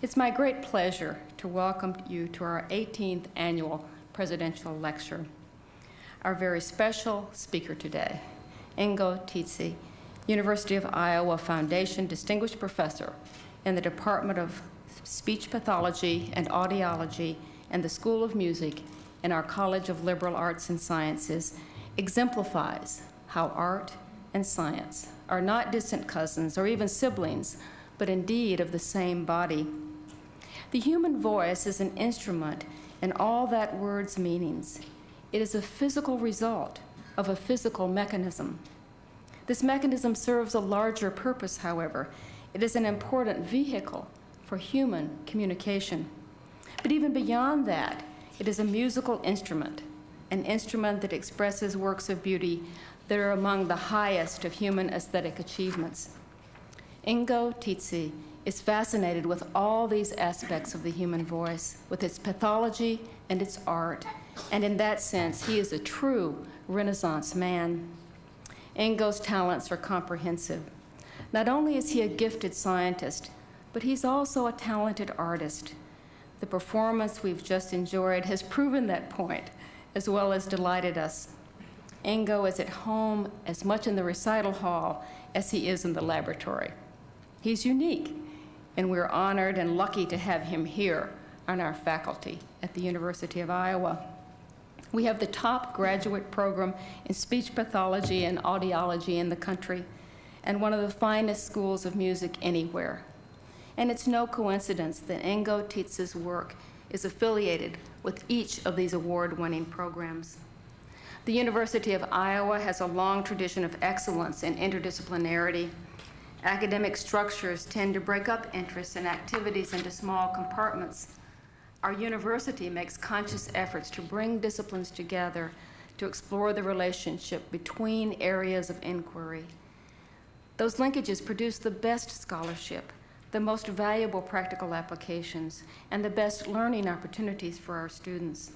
It's my great pleasure to welcome you to our 18th annual presidential lecture. Our very special speaker today, Ingo Titze, University of Iowa Foundation Distinguished Professor in the Department of Speech Pathology and Audiology and the School of Music in our College of Liberal Arts and Sciences, exemplifies how art and science are not distant cousins or even siblings, but indeed of the same body. The human voice is an instrument in all that word's meanings. It is a physical result of a physical mechanism. This mechanism serves a larger purpose, however. It is an important vehicle for human communication. But even beyond that, it is a musical instrument, an instrument that expresses works of beauty that are among the highest of human aesthetic achievements. Ingo Titze is fascinated with all these aspects of the human voice, with its pathology and its art, and in that sense, he is a true Renaissance man. Ingo's talents are comprehensive. Not only is he a gifted scientist, but he's also a talented artist. The performance we've just enjoyed has proven that point, as well as delighted us. Ingo is at home as much in the recital hall as he is in the laboratory. He's unique, and we're honored and lucky to have him here on our faculty at the University of Iowa. We have the top graduate program in speech pathology and audiology in the country, and one of the finest schools of music anywhere. And it's no coincidence that Ingo Titze's work is affiliated with each of these award-winning programs. The University of Iowa has a long tradition of excellence in interdisciplinarity. Academic structures tend to break up interests and activities into small compartments. Our university makes conscious efforts to bring disciplines together to explore the relationship between areas of inquiry. Those linkages produce the best scholarship, the most valuable practical applications, and the best learning opportunities for our students.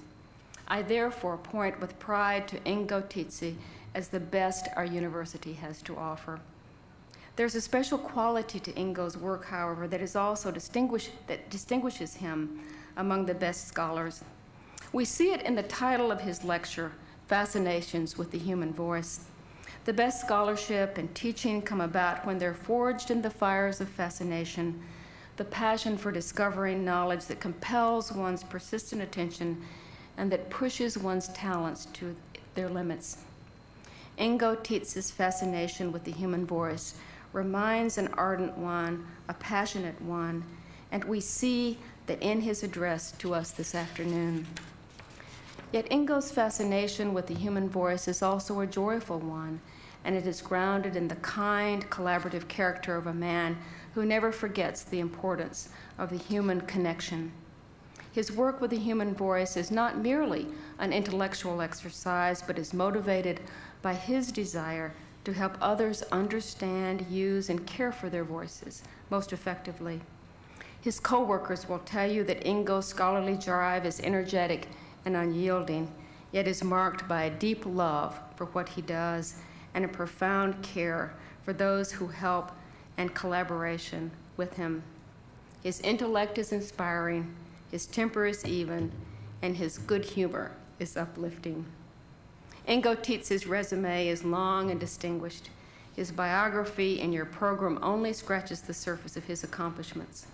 I therefore point with pride to Ingo Titze as the best our university has to offer. There's a special quality to Ingo's work, however, that is also distinguishes him among the best scholars. We see it in the title of his lecture, Fascinations with the Human Voice. The best scholarship and teaching come about when they're forged in the fires of fascination, the passion for discovering knowledge that compels one's persistent attention and that pushes one's talents to their limits. Ingo Titze's fascination with the human voice reminds an ardent one, a passionate one, and we see that in his address to us this afternoon. Yet Ingo's fascination with the human voice is also a joyful one, and it is grounded in the kind, collaborative character of a man who never forgets the importance of the human connection. His work with the human voice is not merely an intellectual exercise, but is motivated by his desire to help others understand, use, and care for their voices most effectively. His co-workers will tell you that Ingo's scholarly drive is energetic and unyielding, yet is marked by a deep love for what he does and a profound care for those who help and collaboration with him. His intellect is inspiring, his temper is even, and his good humor is uplifting. Ingo Titze's resume is long and distinguished. His biography in your program only scratches the surface of his accomplishments.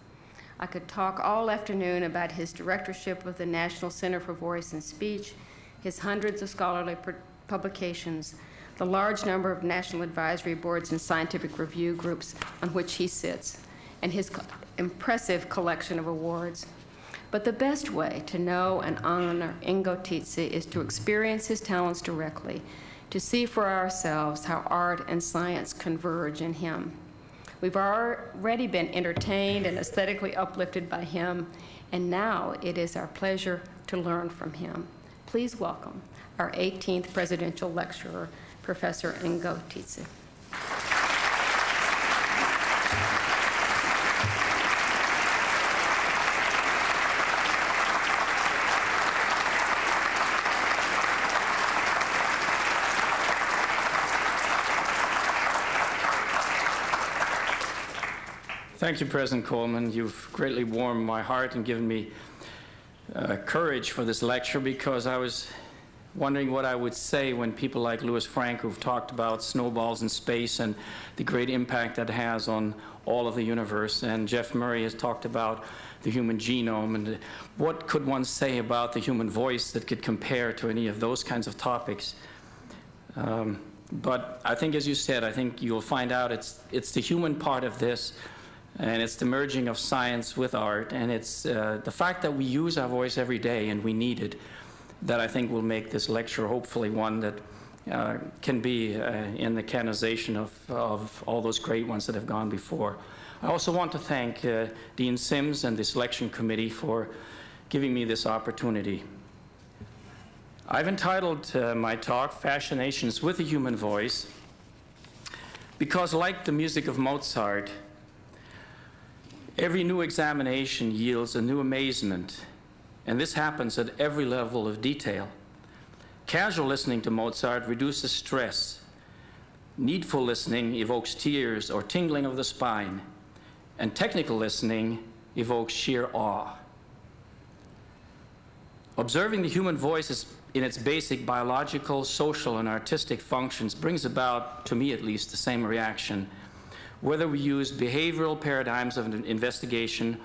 I could talk all afternoon about his directorship of the National Center for Voice and Speech, his hundreds of scholarly publications, the large number of national advisory boards and scientific review groups on which he sits, and his impressive collection of awards. But the best way to know and honor Ingo Titze is to experience his talents directly, to see for ourselves how art and science converge in him. We've already been entertained and aesthetically uplifted by him, and now it is our pleasure to learn from him. Please welcome our 18th presidential lecturer, Professor Ingo Titze. Thank you, President Coleman. You've greatly warmed my heart and given me courage for this lecture, because I was wondering what I would say when people like Lewis Frank, who've talked about snowballs in space and the great impact that has on all of the universe, and Jeff Murray has talked about the human genome, and what could one say about the human voice that could compare to any of those kinds of topics. But I think, as you said, I think you'll find out it's the human part of this, and it's the merging of science with art, and it's the fact that we use our voice every day and we need it, that I think will make this lecture hopefully one that can be in the canonization of all those great ones that have gone before. I also want to thank Dean Sims and the selection committee for giving me this opportunity. I've entitled my talk, Fascinations with the Human Voice, because like the music of Mozart, every new examination yields a new amazement, and this happens at every level of detail. Casual listening to Mozart reduces stress. Needful listening evokes tears or tingling of the spine, and technical listening evokes sheer awe. Observing the human voice is in its basic biological, social, and artistic functions brings about, to me at least, the same reaction, whether we use behavioral paradigms of investigation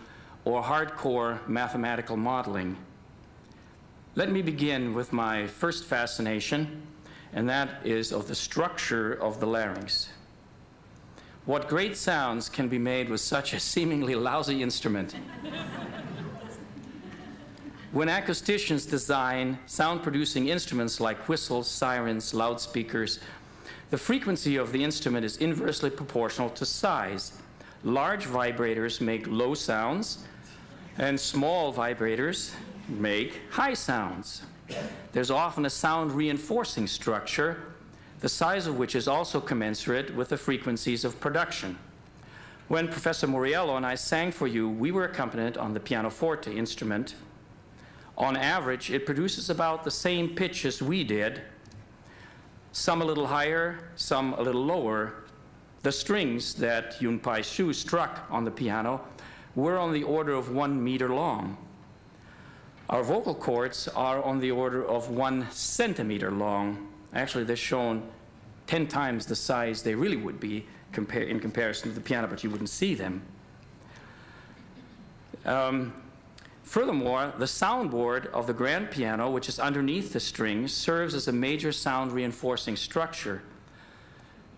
or hardcore mathematical modeling. Let me begin with my first fascination, and that is of the structure of the larynx. What great sounds can be made with such a seemingly lousy instrument? When acousticians design sound-producing instruments like whistles, sirens, loudspeakers, the frequency of the instrument is inversely proportional to size. Large vibrators make low sounds, and small vibrators make high sounds. There's often a sound-reinforcing structure, the size of which is also commensurate with the frequencies of production. When Professor Moriello and I sang for you, we were accompanied on the pianoforte instrument. On average, it produces about the same pitch as we did, some a little higher, some a little lower. The strings that Yun Pai Shu struck on the piano were on the order of 1 meter long. Our vocal cords are on the order of 1 centimeter long. Actually, they're shown 10 times the size they really would be in comparison to the piano, but you wouldn't see them. Furthermore, the soundboard of the grand piano, which is underneath the strings, serves as a major sound-reinforcing structure.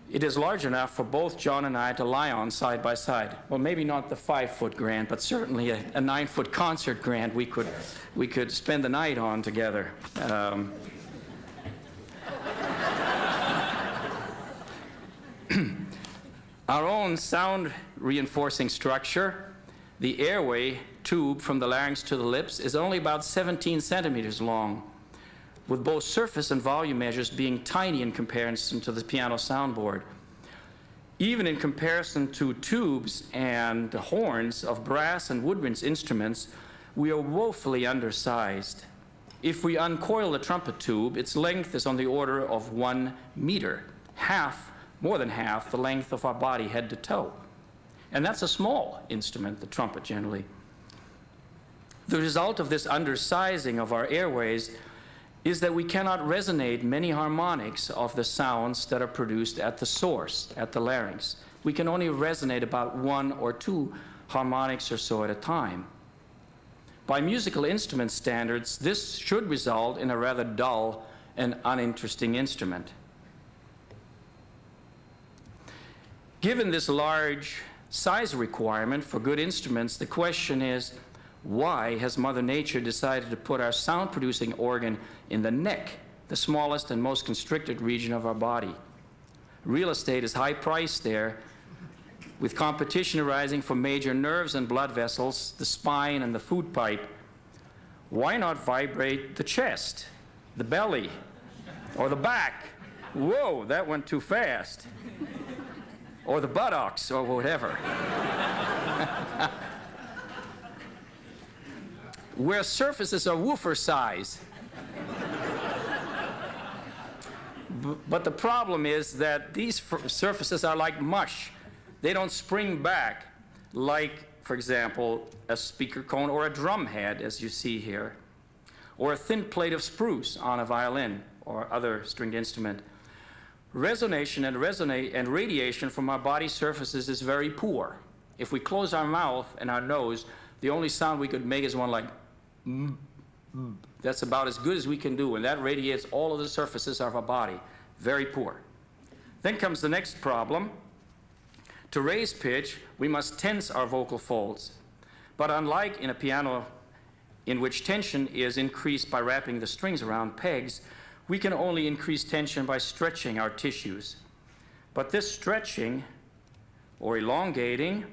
It is large enough for both John and I to lie on side by side. Well, maybe not the 5-foot grand, but certainly a 9-foot concert grand we could spend the night on together. Our own sound-reinforcing structure, the airway tube from the larynx to the lips, is only about 17 centimeters long, with both surface and volume measures being tiny in comparison to the piano soundboard. Even in comparison to tubes and horns of brass and woodwinds instruments, we are woefully undersized. If we uncoil the trumpet tube, its length is on the order of 1 meter, more than half the length of our body head to toe. And that's a small instrument, the trumpet generally. The result of this undersizing of our airways is that we cannot resonate many harmonics of the sounds that are produced at the source, at the larynx. We can only resonate about 1 or 2 harmonics or so at a time. By musical instrument standards, this should result in a rather dull and uninteresting instrument. Given this large size requirement for good instruments, the question is, why has Mother Nature decided to put our sound-producing organ in the neck, the smallest and most constricted region of our body? Real estate is high priced there, with competition arising for major nerves and blood vessels, the spine and the food pipe. Why not vibrate the chest, the belly, or the back? Whoa, that went too fast. Or the buttocks, or whatever. Where surfaces are woofer size. But the problem is that these surfaces are like mush. They don't spring back. like, for example, a speaker cone or a drum head, as you see here, or a thin plate of spruce on a violin or other stringed instrument. Resonation and radiation from our body surfaces is very poor. If we close our mouth and our nose, the only sound we could make is one like, that's about as good as we can do, and that radiates all of the surfaces of our body. Very poor. Then comes the next problem. To raise pitch, we must tense our vocal folds. But unlike in a piano in which tension is increased by wrapping the strings around pegs, we can only increase tension by stretching our tissues. But this stretching, or elongating,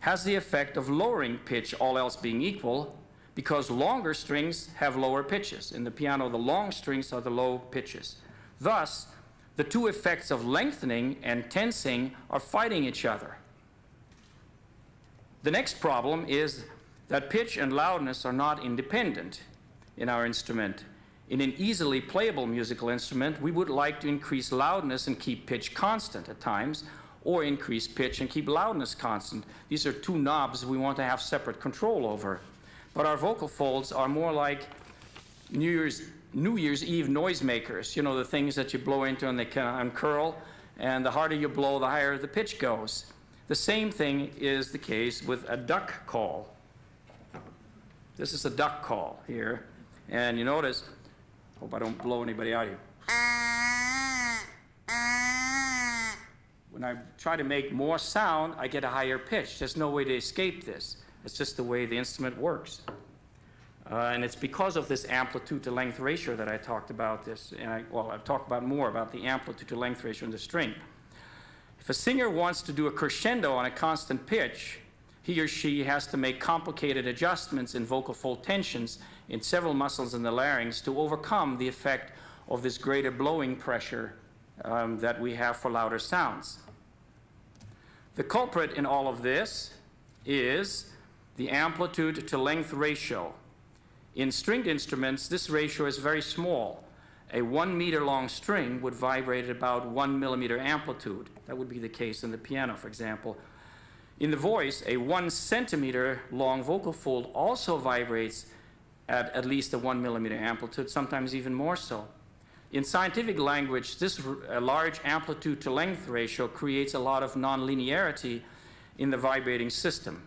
has the effect of lowering pitch, all else being equal, because longer strings have lower pitches. In the piano, the long strings are the low pitches. Thus, the two effects of lengthening and tensing are fighting each other. The next problem is that pitch and loudness are not independent in our instrument. In an easily playable musical instrument, we would like to increase loudness and keep pitch constant at times, or increase pitch and keep loudness constant. These are two knobs we want to have separate control over. But our vocal folds are more like New Year's Eve noisemakers, you know, the things that you blow into and they can uncurl, and the harder you blow, the higher the pitch goes. The same thing is the case with a duck call. This is a duck call here, and you notice, hope I don't blow anybody out here. When I try to make more sound, I get a higher pitch. There's no way to escape this. It's just the way the instrument works. And it's because of this amplitude to length ratio that I talked about this. And I've talked about more about the amplitude to length ratio in the string. If a singer wants to do a crescendo on a constant pitch, he or she has to make complicated adjustments in vocal fold tensions in several muscles in the larynx to overcome the effect of this greater blowing pressure that we have for louder sounds. The culprit in all of this is the amplitude to length ratio. In stringed instruments, this ratio is very small. A 1 meter long string would vibrate at about 1 millimeter amplitude. That would be the case in the piano, for example. In the voice, a 1 centimeter long vocal fold also vibrates at least a 1 millimeter amplitude, sometimes even more so. In scientific language, this large amplitude to length ratio creates a lot of nonlinearity in the vibrating system.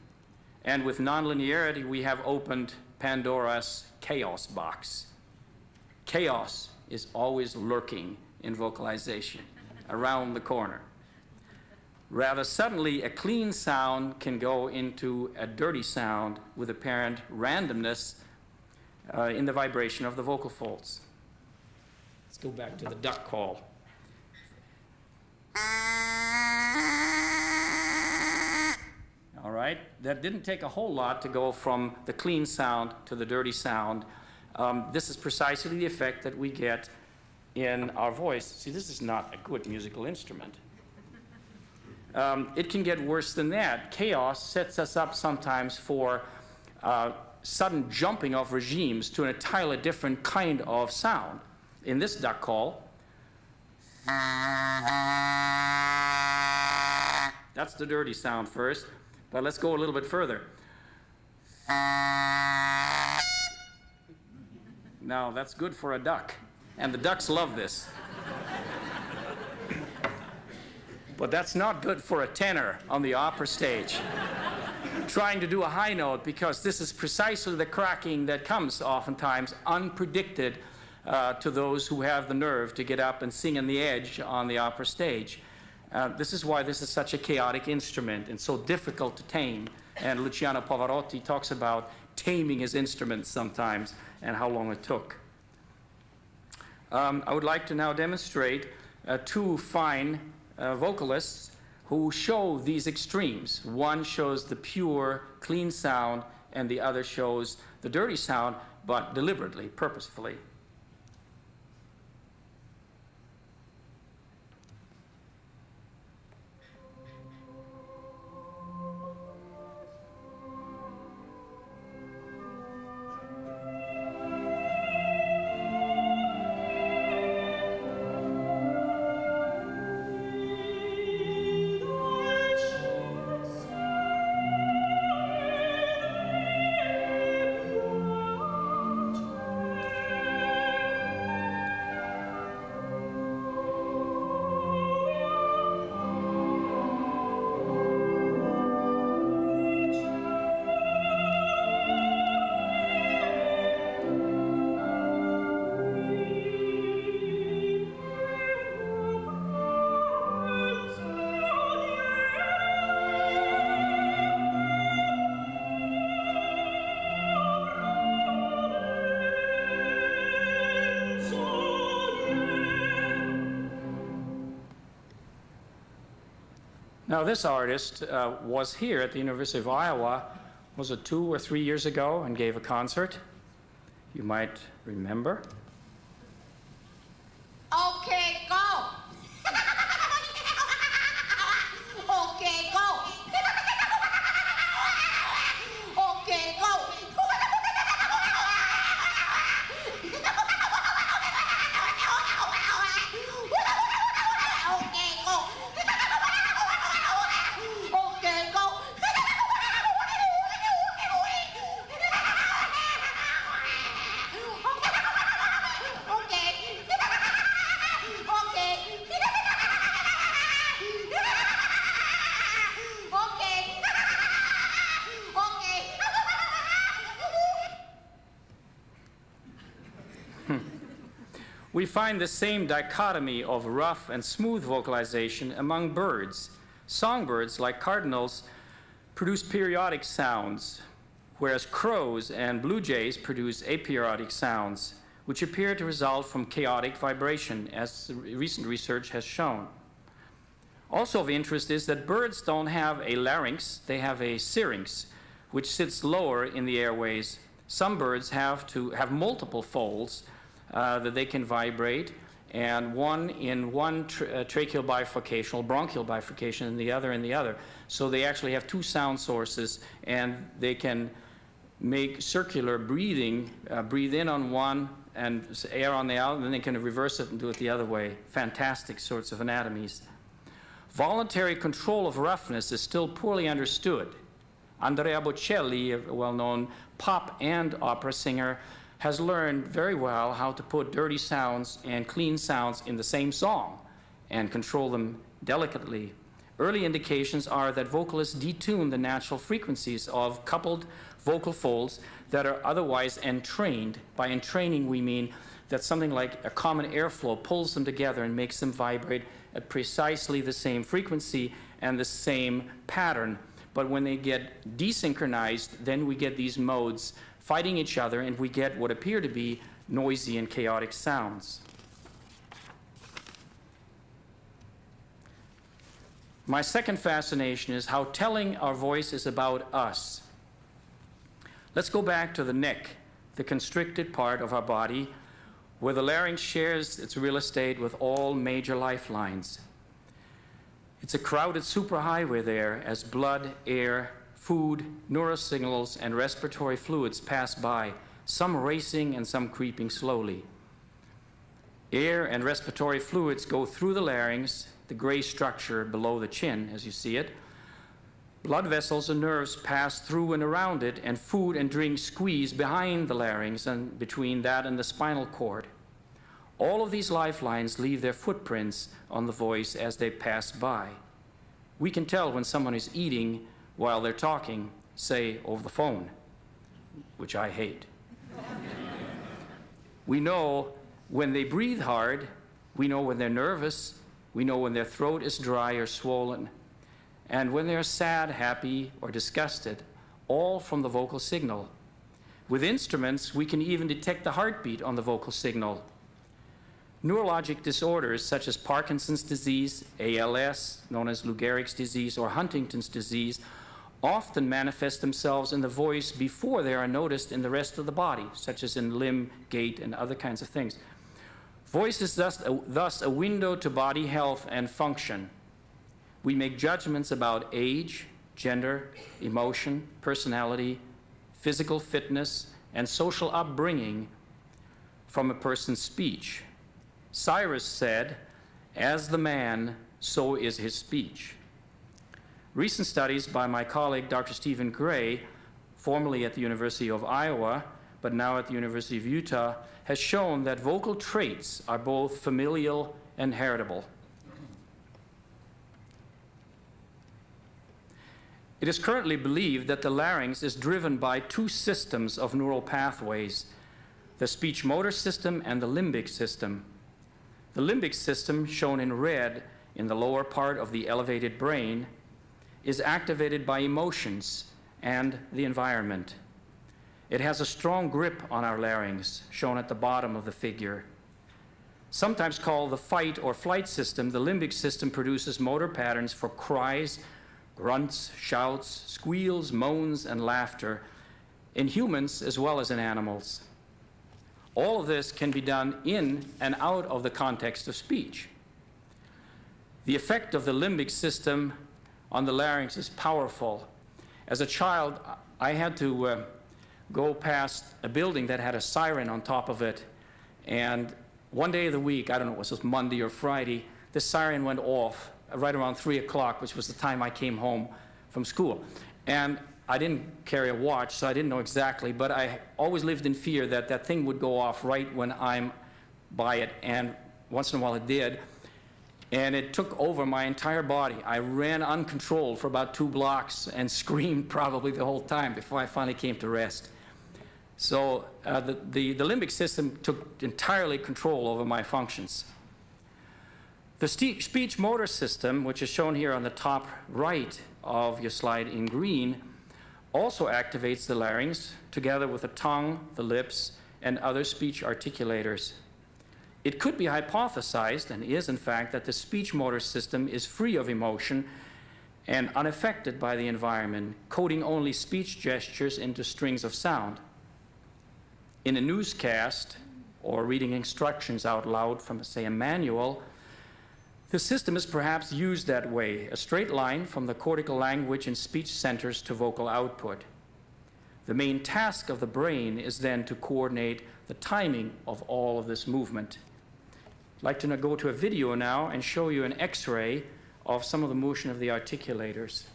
And with nonlinearity, we have opened Pandora's chaos box. Chaos is always lurking in vocalization, around the corner. Rather suddenly, a clean sound can go into a dirty sound with apparent randomness in the vibration of the vocal folds. Let's go back to the duck call. All right, that didn't take a whole lot to go from the clean sound to the dirty sound. This is precisely the effect that we get in our voice. See, this is not a good musical instrument. It can get worse than that. Chaos sets us up sometimes for sudden jumping of regimes to an entirely different kind of sound. In this duck call, that's the dirty sound first, but let's go a little bit further. Now that's good for a duck, and the ducks love this. But that's not good for a tenor on the opera stage, trying to do a high note, because this is precisely the cracking that comes oftentimes unpredicted to those who have the nerve to get up and sing on the edge on the opera stage. This is why this is such a chaotic instrument and so difficult to tame. And Luciano Pavarotti talks about taming his instrument sometimes and how long it took. I would like to now demonstrate two fine vocalists who show these extremes. One shows the pure, clean sound, and the other shows the dirty sound, but deliberately, purposefully. Now, this artist was here at the University of Iowa, was it 2 or 3 years ago, and gave a concert. You might remember. Okay, go. Okay, go. Okay, go. We find the same dichotomy of rough and smooth vocalization among birds. Songbirds, like cardinals, produce periodic sounds, whereas crows and blue jays produce aperiodic sounds, which appear to result from chaotic vibration, as recent research has shown. Also of interest is that birds don't have a larynx, they have a syrinx, which sits lower in the airways. Some birds have multiple folds that they can vibrate, and one in one tracheal bifurcation, bronchial bifurcation, and the other in the other. So they actually have two sound sources, and they can make circular breathing, breathe in on one and air on the other, and then they can reverse it and do it the other way. Fantastic sorts of anatomies. Voluntary control of roughness is still poorly understood. Andrea Bocelli, a well-known pop and opera singer, has learned very well how to put dirty sounds and clean sounds in the same song and control them delicately. Early indications are that vocalists detune the natural frequencies of coupled vocal folds that are otherwise entrained. By entraining, we mean that something like a common airflow pulls them together and makes them vibrate at precisely the same frequency and the same pattern. But when they get desynchronized, then we get these modes fighting each other, and we get what appear to be noisy and chaotic sounds. My second fascination is how telling our voice is about us. Let's go back to the neck, the constricted part of our body, where the larynx shares its real estate with all major lifelines. It's a crowded superhighway there, as blood, air, food, neurosignals, and respiratory fluids pass by, some racing and some creeping slowly. Air and respiratory fluids go through the larynx, the gray structure below the chin, as you see it. Blood vessels and nerves pass through and around it, and food and drink squeeze behind the larynx and between that and the spinal cord. All of these lifelines leave their footprints on the voice as they pass by. We can tell when someone is eating while they're talking, say, over the phone, which I hate. We know when they breathe hard, we know when they're nervous, we know when their throat is dry or swollen, and when they're sad, happy, or disgusted, all from the vocal signal. With instruments, we can even detect the heartbeat on the vocal signal. Neurologic disorders such as Parkinson's disease, ALS, known as Lou Gehrig's disease, or Huntington's disease, often manifest themselves in the voice before they are noticed in the rest of the body, such as in limb, gait, and other kinds of things. Voice is thus a window to body health and function. We make judgments about age, gender, emotion, personality, physical fitness, and social upbringing from a person's speech. Cyrus said, "As the man, so is his speech." Recent studies by my colleague, Dr. Stephen Gray, formerly at the University of Iowa, but now at the University of Utah, has shown that vocal traits are both familial and heritable. It is currently believed that the larynx is driven by two systems of neural pathways, the speech motor system and the limbic system. The limbic system, shown in red in the lower part of the elevated brain, is activated by emotions and the environment. It has a strong grip on our larynx, shown at the bottom of the figure. Sometimes called the fight or flight system, the limbic system produces motor patterns for cries, grunts, shouts, squeals, moans, and laughter in humans as well as in animals. All of this can be done in and out of the context of speech. The effect of the limbic system on the larynx is powerful. As a child, I had to go past a building that had a siren on top of it, and one day of the week, I don't know, was it Monday or Friday, the siren went off right around 3 o'clock, which was the time I came home from school. And I didn't carry a watch, so I didn't know exactly, but I always lived in fear that that thing would go off right when I'm by it, and once in a while it did. And it took over my entire body. I ran uncontrolled for about 2 blocks and screamed probably the whole time before I finally came to rest. So the limbic system took entirely control over my functions. The speech motor system, which is shown here on the top right of your slide in green, also activates the larynx together with the tongue, the lips, and other speech articulators. It could be hypothesized, and is in fact, that the speech motor system is free of emotion and unaffected by the environment, coding only speech gestures into strings of sound. In a newscast or reading instructions out loud from, say, a manual, the system is perhaps used that way, a straight line from the cortical language and speech centers to vocal output. The main task of the brain is then to coordinate the timing of all of this movement. I'd like to go to a video now and show you an X-ray of some of the motion of the articulators.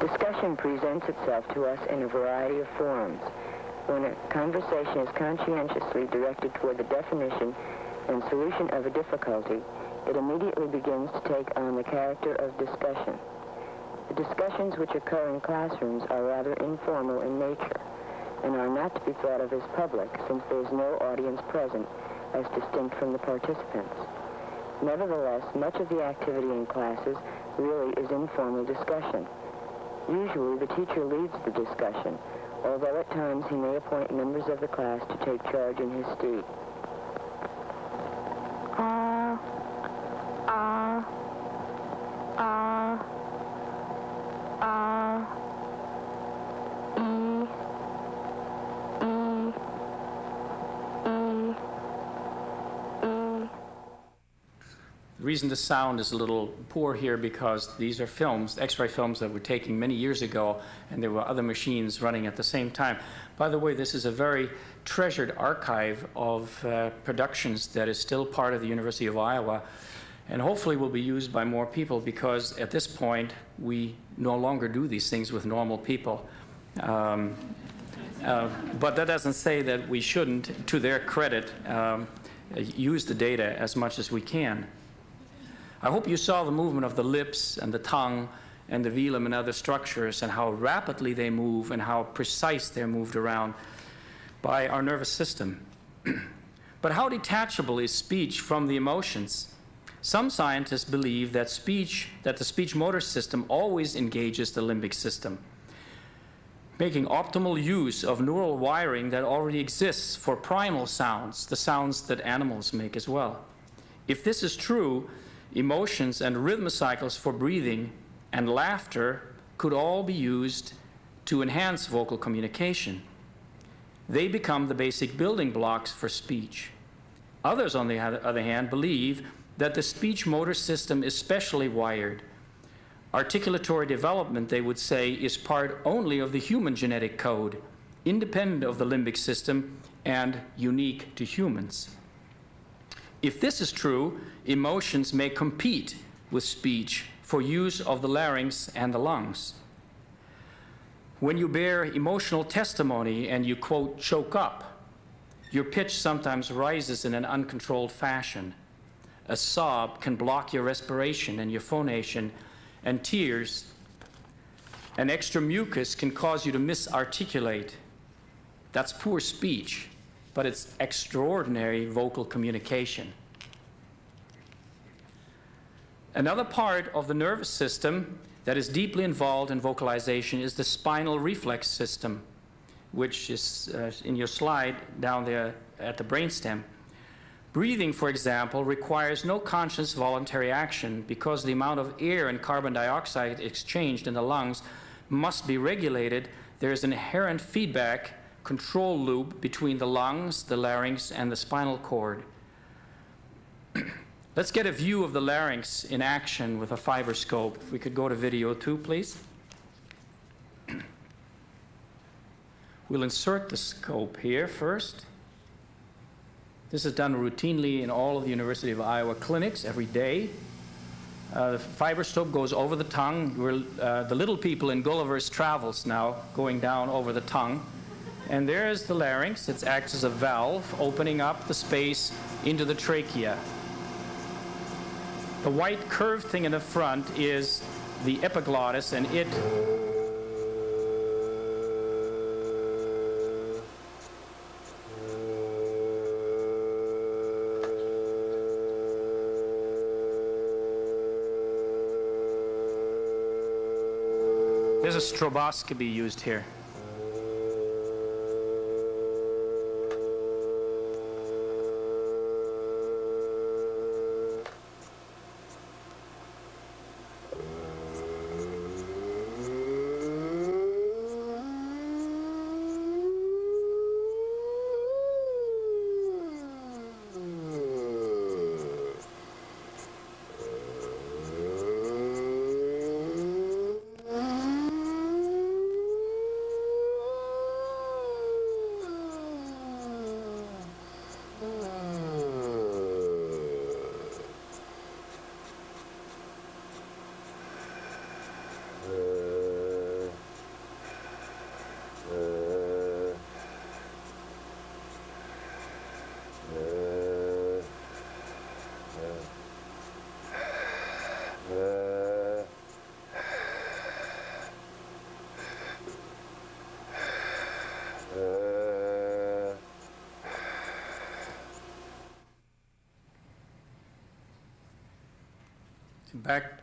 Discussion presents itself to us in a variety of forms. When a conversation is conscientiously directed toward the definition and solution of a difficulty, it immediately begins to take on the character of discussion. The discussions which occur in classrooms are rather informal in nature and are not to be thought of as public, since there is no audience present as distinct from the participants. Nevertheless, much of the activity in classes really is informal discussion. Usually, the teacher leads the discussion, although at times he may appoint members of the class to take charge in his stead. The reason the sound is a little poor here because these are films, X-ray films that were taken many years ago, and there were other machines running at the same time. By the way, this is a very treasured archive of productions that is still part of the University of Iowa, and hopefully will be used by more people because at this point we no longer do these things with normal people. But that doesn't say that we shouldn't, to their credit, use the data as much as we can. I hope you saw the movement of the lips and the tongue and the velum and other structures and how rapidly they move and how precise they're moved around by our nervous system. But how detachable is speech from the emotions? Some scientists believe that the speech motor system always engages the limbic system, making optimal use of neural wiring that already exists for primal sounds, the sounds that animals make as well. If this is true, emotions and rhythm cycles for breathing and laughter could all be used to enhance vocal communication. They become the basic building blocks for speech. Others, on the other hand, believe that the speech motor system is specially wired. Articulatory development, they would say, is part only of the human genetic code, independent of the limbic system and unique to humans. If this is true, emotions may compete with speech for use of the larynx and the lungs. When you bear emotional testimony and you, quote, choke up, your pitch sometimes rises in an uncontrolled fashion. A sob can block your respiration and your phonation, and tears and extra mucus can cause you to misarticulate. That's poor speech, but it's extraordinary vocal communication. Another part of the nervous system that is deeply involved in vocalization is the spinal reflex system. which is in your slide down there at the brainstem. Breathing, for example, requires no conscious voluntary action because the amount of air and carbon dioxide exchanged in the lungs must be regulated. There is an inherent feedback control loop between the lungs, the larynx, and the spinal cord. Let's get a view of the larynx in action with a fiber scope. If we could go to video 2, please. We'll insert the scope here first. This is done routinely in all of the University of Iowa clinics every day. The fiber scope goes over the tongue. We're, the little people in Gulliver's Travels now going down over the tongue. And there is the larynx. It acts as a valve, opening up the space into the trachea. The white curved thing in the front is the epiglottis, and it there's a stroboscopy used here.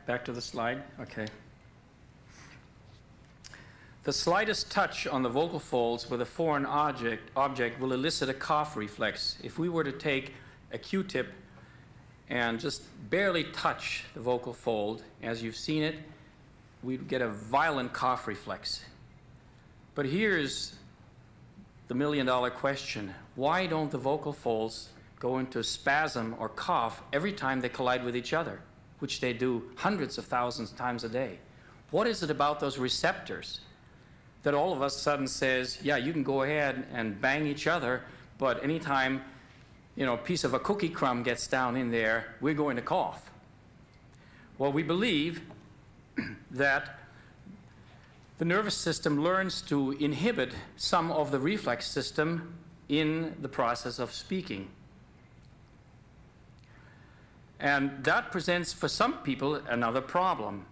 Back to the slide. Okay. The slightest touch on the vocal folds with a foreign object will elicit a cough reflex. If we were to take a Q-tip and just barely touch the vocal fold, as you've seen it, we'd get a violent cough reflex. But here's the million-dollar question. Why don't the vocal folds go into spasm or cough every time they collide with each other, which they do hundreds of thousands of times a day? What is it about those receptors that all of a sudden says, yeah, you can go ahead and bang each other, but anytime, you know, a piece of a cookie crumb gets down in there, we're going to cough? Well, we believe that the nervous system learns to inhibit some of the reflex system in the process of speaking. And that presents, for some people, another problem.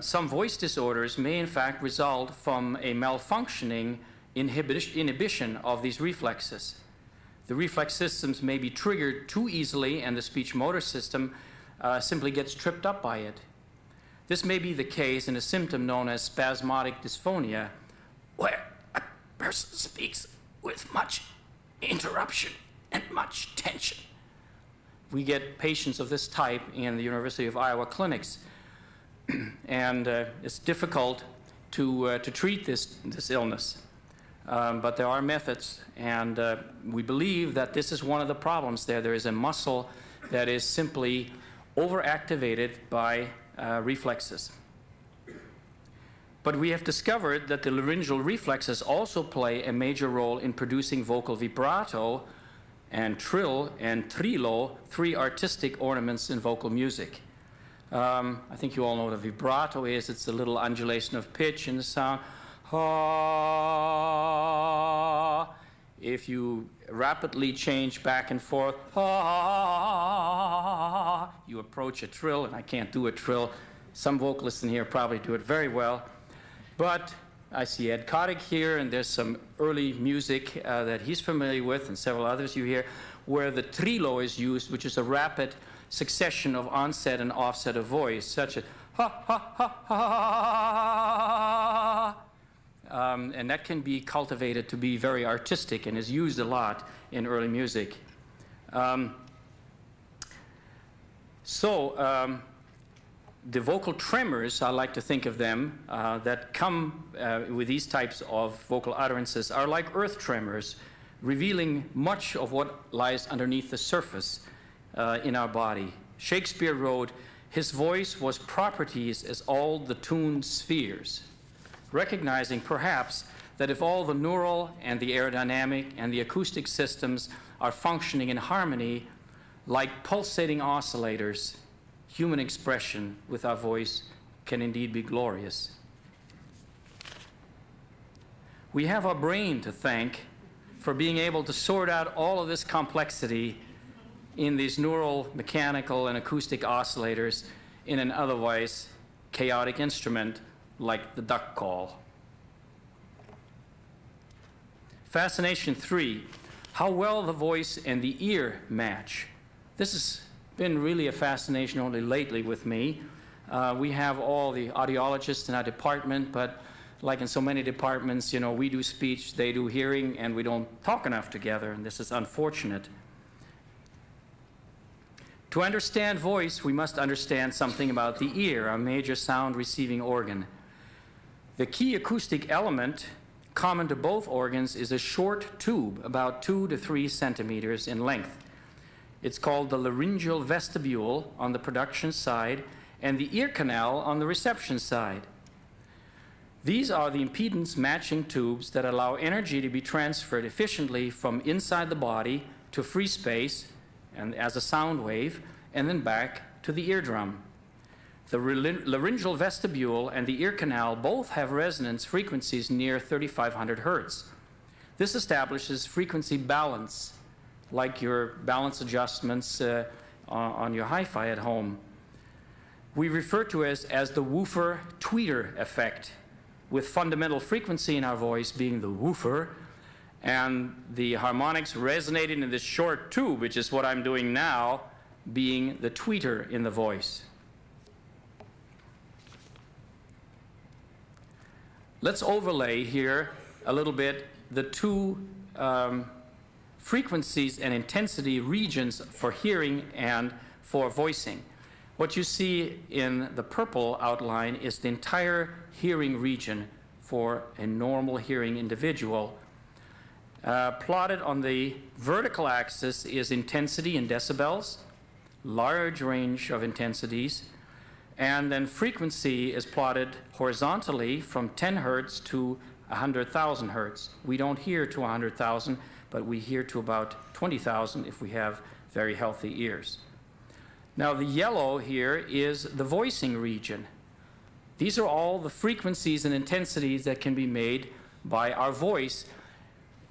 Some voice disorders may, in fact, result from a malfunctioning inhibition of these reflexes. The reflex systems may be triggered too easily, and the speech motor system simply gets tripped up by it. This may be the case in a symptom known as spasmodic dysphonia, where a person speaks with much interruption and much tension. We get patients of this type in the University of Iowa clinics. And it's difficult to treat this illness. But there are methods, and we believe that this is one of the problems there. There is a muscle that is simply overactivated by reflexes. But we have discovered that the laryngeal reflexes also play a major role in producing vocal vibrato and trill and trillo, three artistic ornaments in vocal music. I think you all know what a vibrato is. It's a little undulation of pitch in the sound. Ah. If you rapidly change back and forth, ah, you approach a trill, and I can't do a trill. Some vocalists in here probably do it very well. But I see Ed Kotick here, and there's some early music that he's familiar with, and several others you hear, where the trillo is used, which is a rapid succession of onset and offset of voice, such as ha ha ha ha. and that can be cultivated to be very artistic and is used a lot in early music. The vocal tremors, I like to think of them, that come with these types of vocal utterances are like earth tremors, revealing much of what lies underneath the surface in our body. Shakespeare wrote, "His voice was properties as all the tuned spheres," recognizing perhaps that if all the neural and the aerodynamic and the acoustic systems are functioning in harmony, like pulsating oscillators, human expression with our voice can indeed be glorious. We have our brain to thank for being able to sort out all of this complexity in these neural, mechanical, and acoustic oscillators in an otherwise chaotic instrument like the duck call. Fascination 3, how well the voice and the ear match. This is been really a fascination only lately with me. We have all the audiologists in our department, but like in so many departments, you know, we do speech, they do hearing, and we don't talk enough together, and this is unfortunate. To understand voice, we must understand something about the ear, our major sound receiving organ. The key acoustic element common to both organs is a short tube, about 2 to 3 centimeters in length. It's called the laryngeal vestibule on the production side and the ear canal on the reception side. These are the impedance matching tubes that allow energy to be transferred efficiently from inside the body to free space and as a sound wave and then back to the eardrum. The laryngeal vestibule and the ear canal both have resonance frequencies near 3,500 hertz. This establishes frequency balance, like your balance adjustments on your hi-fi at home. We refer to it as the woofer-tweeter effect, with fundamental frequency in our voice being the woofer, and the harmonics resonating in this short tube, which is what I'm doing now, being the tweeter in the voice. Let's overlay here a little bit the two frequencies and intensity regions for hearing and for voicing. What you see in the purple outline is the entire hearing region for a normal hearing individual. Plotted on the vertical axis is intensity in decibels, large range of intensities, and then frequency is plotted horizontally from 10 hertz to 100,000 hertz. We don't hear to 100,000. But we hear to about 20,000 if we have very healthy ears. Now the yellow here is the voicing region. These are all the frequencies and intensities that can be made by our voice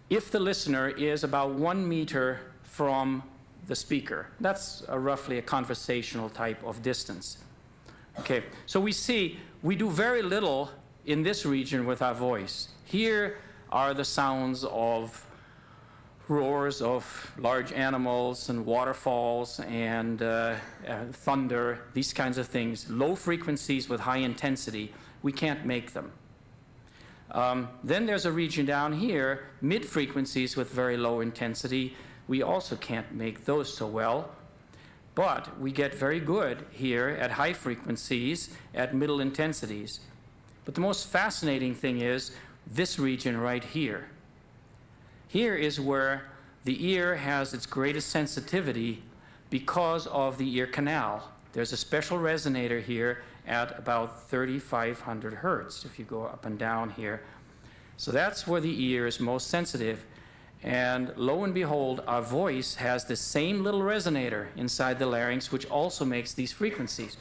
if the listener is about 1 meter from the speaker. That's roughly a conversational type of distance. Okay, so we see we do very little in this region with our voice. Here are the sounds of roars of large animals and waterfalls and thunder, these kinds of things, low frequencies with high intensity. We can't make them. Then there's a region down here, mid frequencies with very low intensity. We also can't make those so well. But we get very good here at high frequencies, at middle intensities. But the most fascinating thing is this region right here. Here is where the ear has its greatest sensitivity because of the ear canal. There's a special resonator here at about 3,500 hertz if you go up and down here. So that's where the ear is most sensitive. And lo and behold, our voice has the same little resonator inside the larynx, which also makes these frequencies.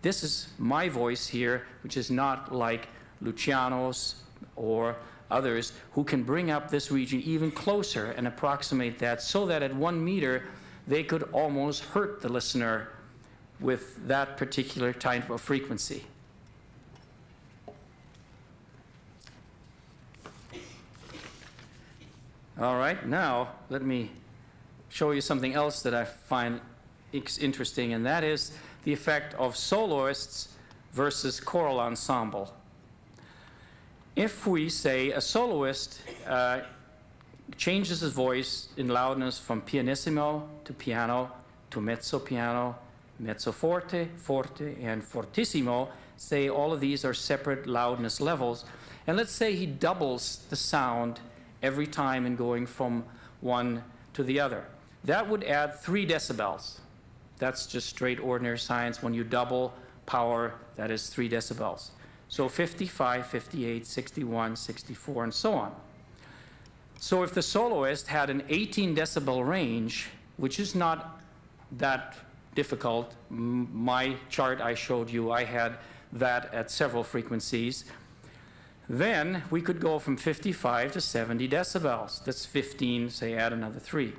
This is my voice here, which is not like Luciano's or others who can bring up this region even closer and approximate that so that at 1 meter they could almost hurt the listener with that particular type of frequency. All right, now let me show you something else that I find interesting, and that is the effect of soloists versus choral ensemble. if we say a soloist changes his voice in loudness from pianissimo to piano to mezzo piano, mezzo forte, forte, and fortissimo, say all of these are separate loudness levels. And let's say he doubles the sound every time in going from one to the other. That would add 3 decibels. That's just straight ordinary science. When you double power, that is 3 decibels. So 55, 58, 61, 64, and so on. So if the soloist had an 18 decibel range, which is not that difficult, my chart I showed you, I had that at several frequencies, then we could go from 55 to 70 decibels. That's 15, say add another 3.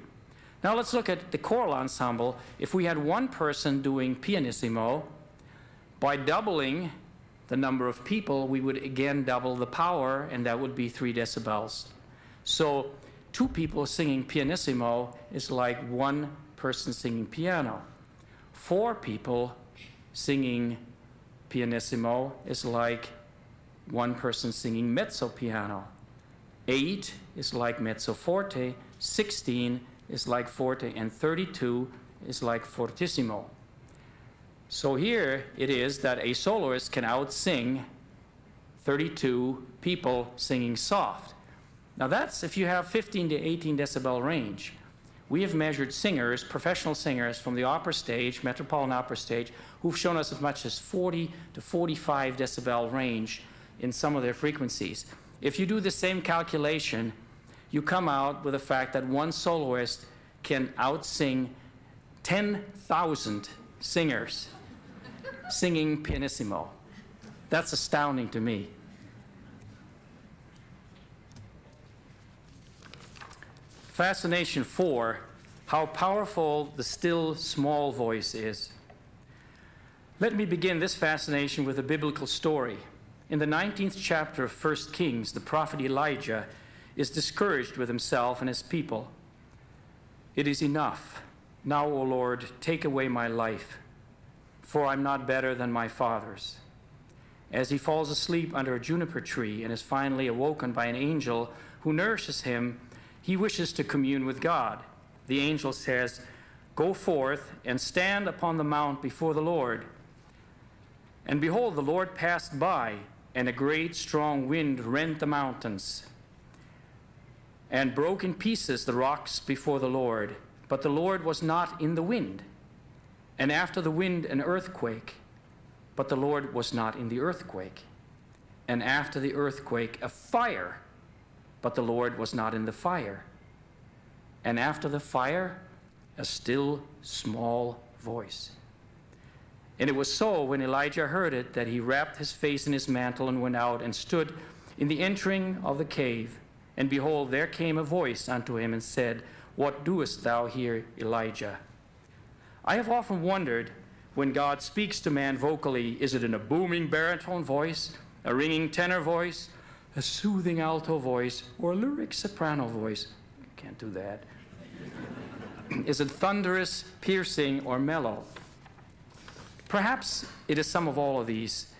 Now let's look at the choral ensemble. If we had one person doing pianissimo, by doubling the number of people, we would again double the power, and that would be 3 decibels. So 2 people singing pianissimo is like 1 person singing piano. 4 people singing pianissimo is like 1 person singing mezzo piano. 8 is like mezzo forte, 16 is like forte, and 32 is like fortissimo. So here it is that a soloist can out-sing 32 people singing soft. Now that's if you have 15 to 18 decibel range. We have measured singers, professional singers from the opera stage, Metropolitan Opera stage, who've shown us as much as 40 to 45 decibel range in some of their frequencies. If you do the same calculation, you come out with the fact that one soloist can out-sing 10,000 singers singing pianissimo. That's astounding to me. Fascination for how powerful the still small voice is. Let me begin this fascination with a biblical story. In the 19th chapter of 1 Kings, the prophet Elijah is discouraged with himself and his people. It is enough. Now, O Lord, take away my life, for I'm not better than my fathers. As he falls asleep under a juniper tree and is finally awoken by an angel who nourishes him, he wishes to commune with God. The angel says, "Go forth and stand upon the mount before the Lord." And behold, the Lord passed by, and a great strong wind rent the mountains and broke in pieces the rocks before the Lord. But the Lord was not in the wind. And after the wind, an earthquake. But the Lord was not in the earthquake. And after the earthquake, a fire. But the Lord was not in the fire. And after the fire, a still small voice. And it was so when Elijah heard it that he wrapped his face in his mantle and went out and stood in the entering of the cave. And behold, there came a voice unto him and said, "What doest thou here, Elijah?" I have often wondered, when God speaks to man vocally, is it in a booming baritone voice, a ringing tenor voice, a soothing alto voice, or a lyric soprano voice? Can't do that. Is it thunderous, piercing, or mellow? Perhaps it is some of all of these,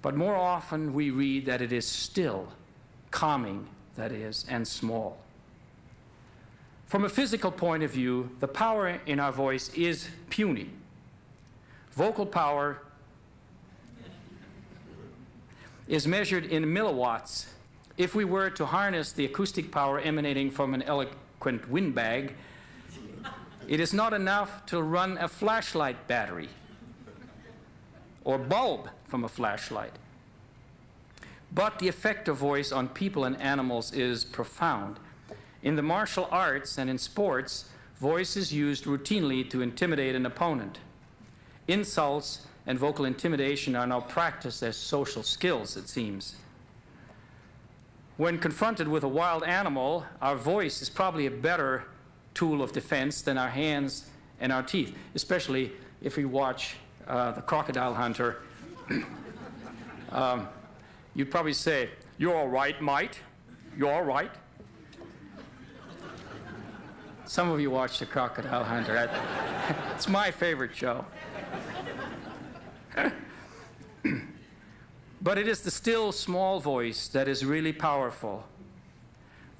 but more often we read that it is still, calming, that is, and small. From a physical point of view, the power in our voice is puny. Vocal power is measured in milliwatts. If we were to harness the acoustic power emanating from an eloquent windbag, it is not enough to run a flashlight battery or bulb from a flashlight. But the effect of voice on people and animals is profound. In the martial arts and in sports, voice is used routinely to intimidate an opponent. Insults and vocal intimidation are now practiced as social skills, it seems. When confronted with a wild animal, our voice is probably a better tool of defense than our hands and our teeth, especially if we watch The Crocodile Hunter. You'd probably say, "You're all right, mate. You're all right." Some of you watch The Crocodile Hunter. It's my favorite show. But it is the still small voice that is really powerful.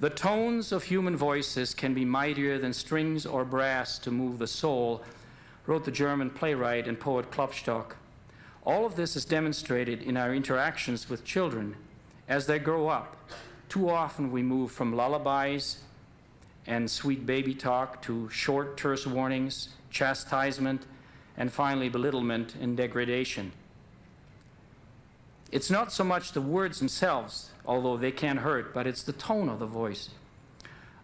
The tones of human voices can be mightier than strings or brass to move the soul, wrote the German playwright and poet Klopstock. All of this is demonstrated in our interactions with children. As they grow up, too often we move from lullabies and sweet baby talk to short, terse warnings, chastisement, and finally belittlement and degradation. It's not so much the words themselves, although they can hurt, but it's the tone of the voice.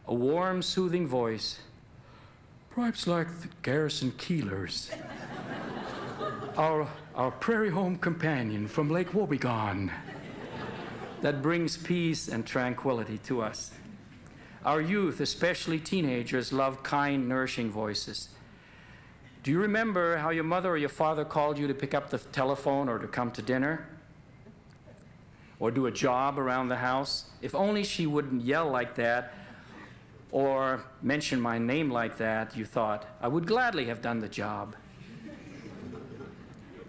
A warm, soothing voice, perhaps like Garrison Keillor's, our prairie home companion from Lake Wobegon, that brings peace and tranquility to us. Our youth, especially teenagers, love kind, nourishing voices. Do you remember how your mother or your father called you to pick up the telephone or to come to dinner? Or do a job around the house? If only she wouldn't yell like that or mention my name like that, you thought, I would gladly have done the job.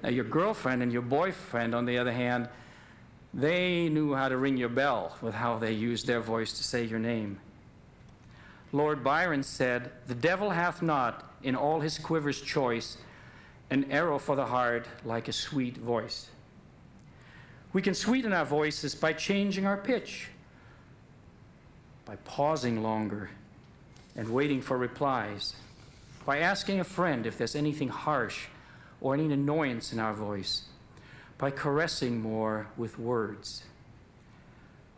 Now, your girlfriend and your boyfriend, on the other hand, they knew how to ring your bell with how they used their voice to say your name. Lord Byron said, the devil hath not in all his quiver's choice an arrow for the heart like a sweet voice. We can sweeten our voices by changing our pitch, by pausing longer and waiting for replies, by asking a friend if there's anything harsh or any annoyance in our voice, by caressing more with words.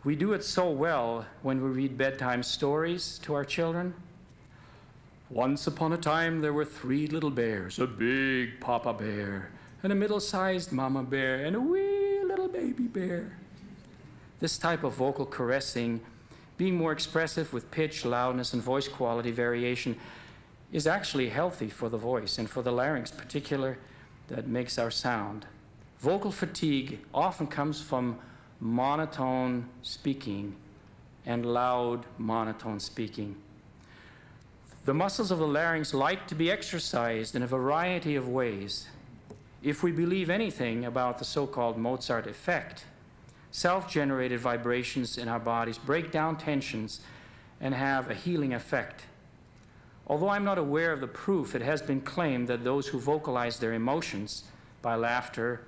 We do it so well when we read bedtime stories to our children. Once upon a time, there were three little bears, a big papa bear, and a middle-sized mama bear, and a wee little baby bear. This type of vocal caressing, being more expressive with pitch, loudness, and voice quality variation, is actually healthy for the voice and for the larynx in particular that makes our sound. Vocal fatigue often comes from monotone speaking and loud monotone speaking. The muscles of the larynx like to be exercised in a variety of ways. If we believe anything about the so-called Mozart effect, self-generated vibrations in our bodies break down tensions and have a healing effect. Although I'm not aware of the proof, it has been claimed that those who vocalize their emotions by laughter,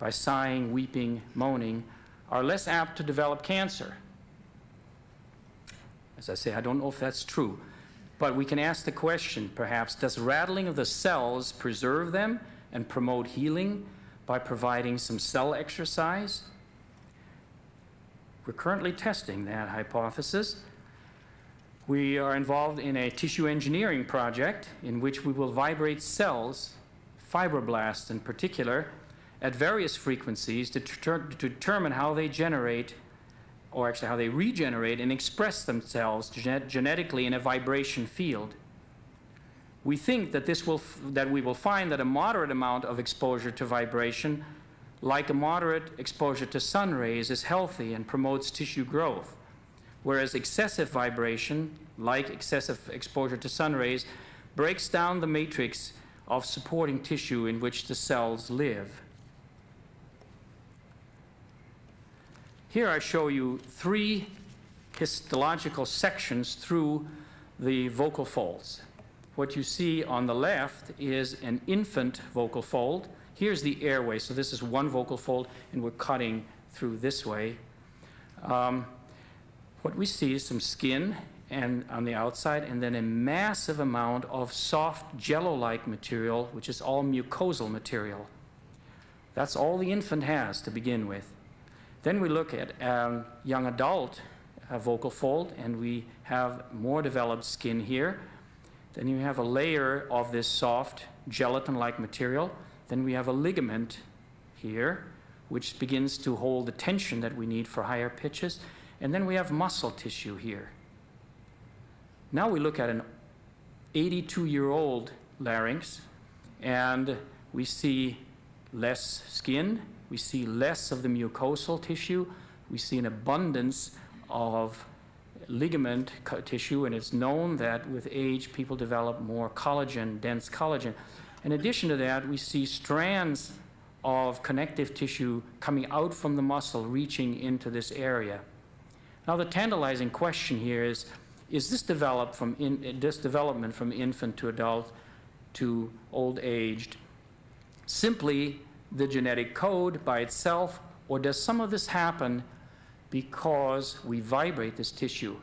by sighing, weeping, moaning, are less apt to develop cancer. As I say, I don't know if that's true, but we can ask the question, perhaps, does rattling of the cells preserve them and promote healing by providing some cell exercise? We're currently testing that hypothesis. We are involved in a tissue engineering project in which we will vibrate cells, fibroblasts in particular, at various frequencies to determine how they generate, or actually how they regenerate and express themselves genetically in a vibration field. We think that we will find that a moderate amount of exposure to vibration, like a moderate exposure to sun rays, is healthy and promotes tissue growth, whereas excessive vibration, like excessive exposure to sun rays, breaks down the matrix of supporting tissue in which the cells live. Here I show you three histological sections through the vocal folds. What you see on the left is an infant vocal fold. Here's the airway, so this is one vocal fold, and we're cutting through this way. What we see is some skin and on the outside, and then a massive amount of soft jello-like material, which is all mucosal material. That's all the infant has to begin with. Then we look at young adult vocal fold, and we have more developed skin here. Then you have a layer of this soft gelatin-like material. Then we have a ligament here, which begins to hold the tension that we need for higher pitches. And then we have muscle tissue here. Now we look at an 82-year-old larynx, and we see less skin. We see less of the mucosal tissue. We see an abundance of ligament tissue, and it's known that with age, people develop more collagen, dense collagen. In addition to that, we see strands of connective tissue coming out from the muscle, reaching into this area. Now the tantalizing question here is this development from infant to adult to old age simply the genetic code by itself, or does some of this happen because we vibrate this tissue?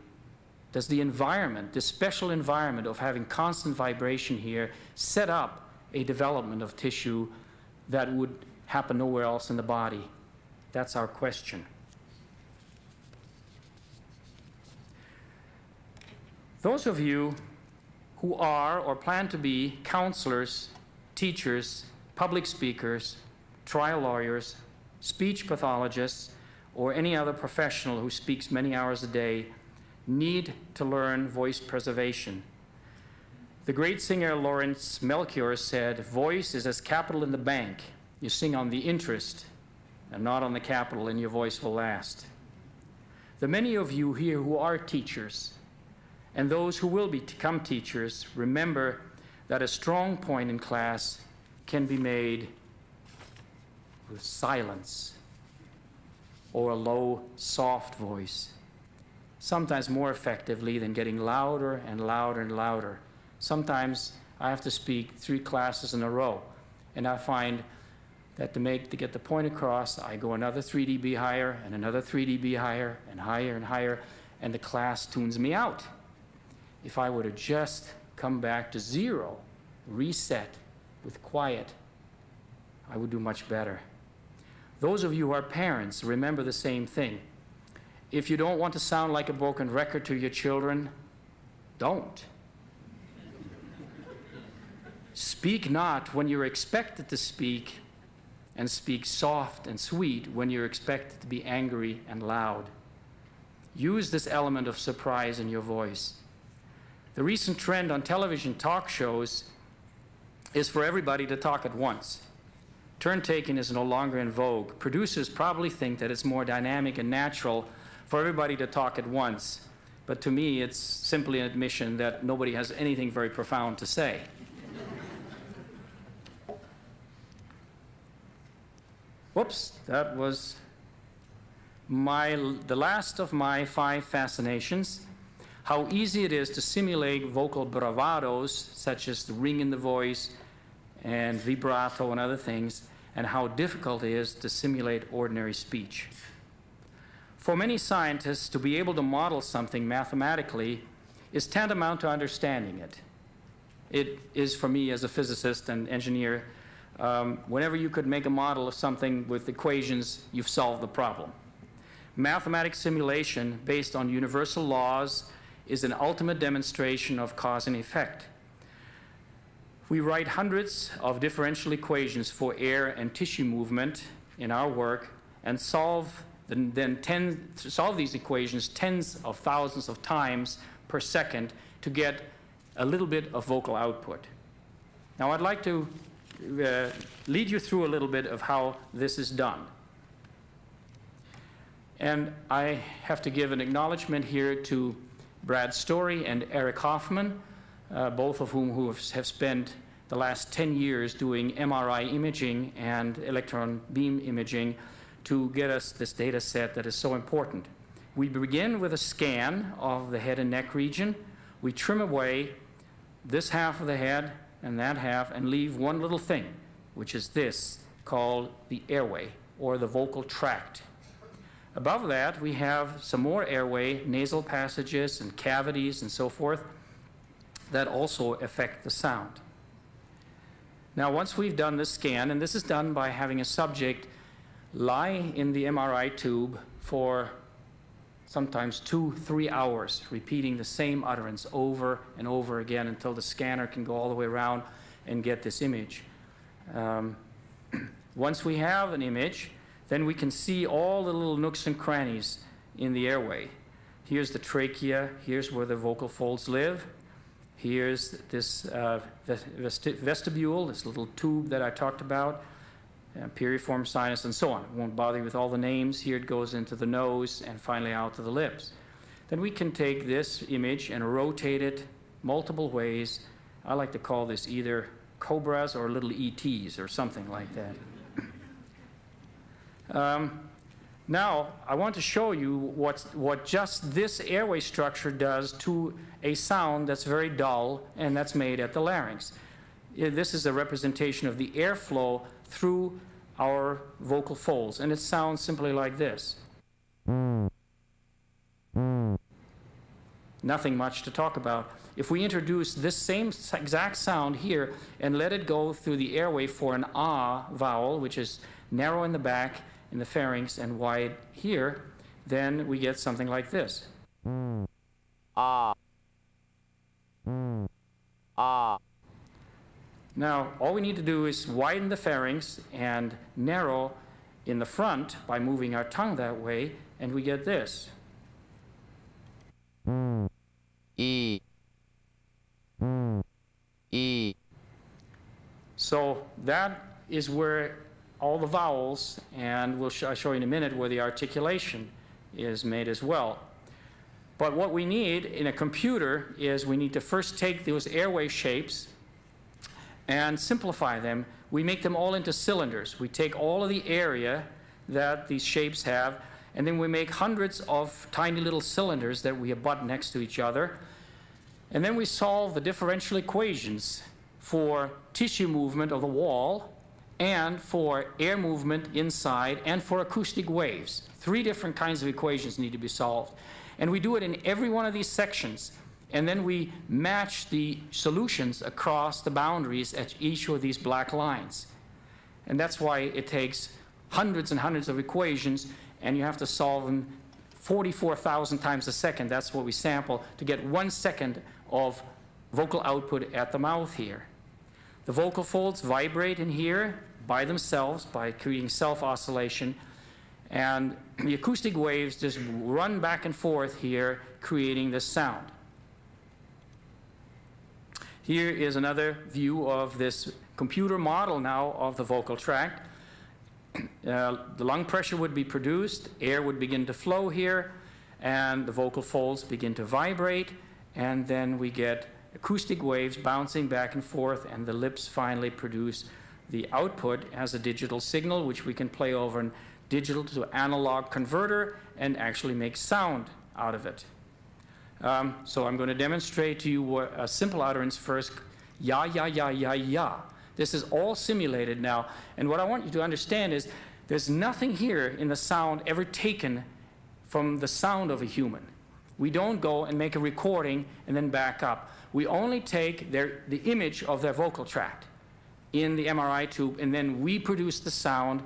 Does the environment, this special environment of having constant vibration here, set up a development of tissue that would happen nowhere else in the body? That's our question. Those of you who are or plan to be counselors, teachers, public speakers, trial lawyers, speech pathologists, or any other professional who speaks many hours a day need to learn voice preservation. The great singer Lawrence Melchior said, "Voice is as capital in the bank. You sing on the interest and not on the capital, and your voice will last." The many of you here who are teachers and those who will become teachers, remember that a strong point in class can be made with silence or a low, soft voice, sometimes more effectively than getting louder and louder and louder. Sometimes I have to speak 3 classes in a row, and I find that to get the point across, I go another 3 dB higher and another 3 dB higher and higher and higher, and the class tunes me out. If I were to just come back to zero, reset with quiet, I would do much better. Those of you who are parents, remember the same thing. If you don't want to sound like a broken record to your children, don't. Speak not when you're expected to speak, and speak soft and sweet when you're expected to be angry and loud. Use this element of surprise in your voice. The recent trend on television talk shows is for everybody to talk at once. Turn-taking is no longer in vogue. Producers probably think that it's more dynamic and natural for everybody to talk at once, but to me it's simply an admission that nobody has anything very profound to say. Whoops, that was the last of my 5 fascinations. How easy it is to simulate vocal bravados, such as the ring in the voice and vibrato and other things, and how difficult it is to simulate ordinary speech. For many scientists, to be able to model something mathematically is tantamount to understanding it. It is for me as a physicist and engineer. Whenever you could make a model of something with equations, you've solved the problem. Mathematic simulation based on universal laws is an ultimate demonstration of cause and effect. We write hundreds of differential equations for air and tissue movement in our work and solve these equations tens of thousands of times per second to get a little bit of vocal output. Now I'd like to lead you through a little bit of how this is done. And I have to give an acknowledgement here to Brad Story and Eric Hoffman, both of whom have spent the last 10 years doing MRI imaging and electron beam imaging to get us this data set that is so important. We begin with a scan of the head and neck region. We trim away this half of the head and that half and leave one little thing, which is this, called the airway or the vocal tract. Above that, we have some more airway, nasal passages and cavities and so forth that also affect the sound. Now, once we've done this scan, and this is done by having a subject lie in the MRI tube for sometimes 2-3 hours, repeating the same utterance over and over again until the scanner can go all the way around and get this image. Once we have an image, then we can see all the little nooks and crannies in the airway. Here's the trachea, here's where the vocal folds live, here's this vestibule, this little tube that I talked about, piriform sinus, and so on. I won't bother you with all the names. Here it goes into the nose and finally out to the lips. Then we can take this image and rotate it multiple ways. I like to call this either cobras or little ETs or something like that. Now, I want to show you what just this airway structure does to a sound that's very dull, and that's made at the larynx. This is a representation of the airflow through our vocal folds, and it sounds simply like this. Nothing much to talk about. If we introduce this same exact sound here and let it go through the airway for an ah vowel, which is narrow in the back, in the pharynx, and wide here, then we get something like this. Ah. Ah. Now, all we need to do is widen the pharynx and narrow in the front by moving our tongue that way, and we get this. E. E. So that is where all the vowels, and I'll show you in a minute where the articulation is made as well. But what we need in a computer is we need to first take those airway shapes and simplify them. We make them all into cylinders. We take all of the area that these shapes have, and then we make hundreds of tiny little cylinders that we abut next to each other. And then we solve the differential equations for tissue movement of the wall, and for air movement inside, and for acoustic waves. Three different kinds of equations need to be solved. And we do it in every one of these sections. And then we match the solutions across the boundaries at each of these black lines. And that's why it takes hundreds and hundreds of equations, and you have to solve them 44,000 times a second. That's what we sample to get 1 second of vocal output at the mouth here. The vocal folds vibrate in here by themselves by creating self-oscillation, and the acoustic waves just run back and forth here, creating this sound. Here is another view of this computer model now of the vocal tract. The lung pressure would be produced, air would begin to flow here, and the vocal folds begin to vibrate, and then we get acoustic waves bouncing back and forth, and the lips finally produce the output as a digital signal, which we can play over a digital to analog converter and actually make sound out of it. So I'm going to demonstrate to you what a simple utterance first, ya, ya, ya, ya, ya. This is all simulated now. And what I want you to understand is there's nothing here in the sound ever taken from the sound of a human. We don't go and make a recording and then back up. We only take the image of their vocal tract in the MRI tube, and then we produce the sound